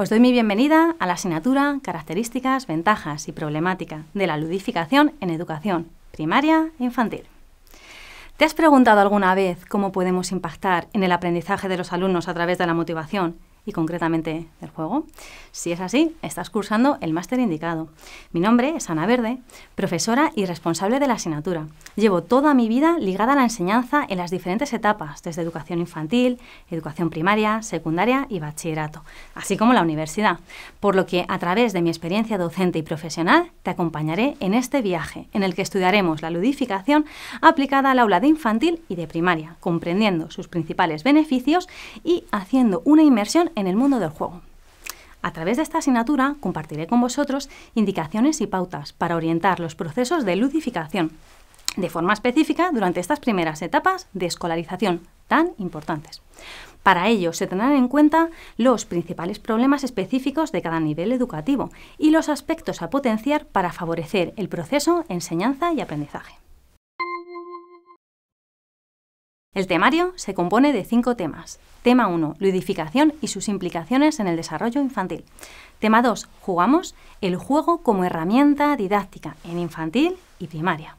Os doy mi bienvenida a la asignatura Características, Ventajas y Problemática de la Ludificación en Educación Primaria e Infantil. ¿Te has preguntado alguna vez cómo podemos impactar en el aprendizaje de los alumnos a través de la motivación y concretamente del juego? Si es así, estás cursando el máster indicado. Mi nombre es Ana Verde, profesora y responsable de la asignatura. Llevo toda mi vida ligada a la enseñanza en las diferentes etapas, desde educación infantil, educación primaria, secundaria y bachillerato, así como la universidad, por lo que a través de mi experiencia docente y profesional te acompañaré en este viaje, en el que estudiaremos la ludificación aplicada al aula de infantil y de primaria, comprendiendo sus principales beneficios y haciendo una inmersión en el mundo del juego. A través de esta asignatura compartiré con vosotros indicaciones y pautas para orientar los procesos de ludificación de forma específica durante estas primeras etapas de escolarización tan importantes. Para ello se tendrán en cuenta los principales problemas específicos de cada nivel educativo y los aspectos a potenciar para favorecer el proceso de enseñanza y aprendizaje. El temario se compone de 5 temas. Tema 1, ludificación y sus implicaciones en el desarrollo infantil. Tema 2, jugamos, el juego como herramienta didáctica en infantil y primaria.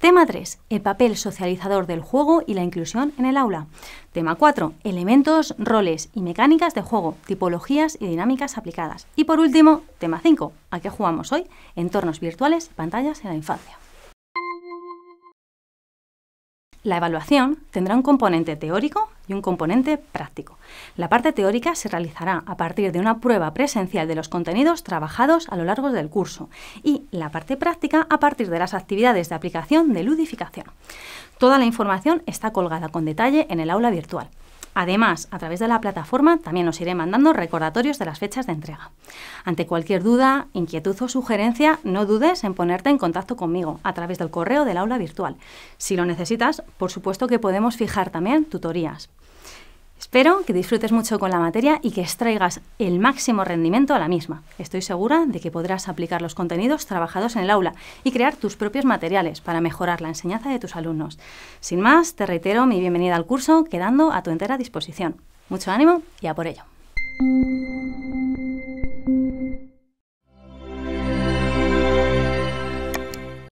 Tema 3, el papel socializador del juego y la inclusión en el aula. Tema 4, elementos, roles y mecánicas de juego, tipologías y dinámicas aplicadas. Y por último, tema 5, ¿a qué jugamos hoy? Entornos virtuales y pantallas en la infancia. La evaluación tendrá un componente teórico y un componente práctico. La parte teórica se realizará a partir de una prueba presencial de los contenidos trabajados a lo largo del curso y la parte práctica a partir de las actividades de aplicación de ludificación. Toda la información está colgada con detalle en el aula virtual. Además, a través de la plataforma también os iré mandando recordatorios de las fechas de entrega. Ante cualquier duda, inquietud o sugerencia, no dudes en ponerte en contacto conmigo a través del correo del aula virtual. Si lo necesitas, por supuesto que podemos fijar también tutorías. Espero que disfrutes mucho con la materia y que extraigas el máximo rendimiento a la misma. Estoy segura de que podrás aplicar los contenidos trabajados en el aula y crear tus propios materiales para mejorar la enseñanza de tus alumnos. Sin más, te reitero mi bienvenida al curso, quedando a tu entera disposición. Mucho ánimo y a por ello.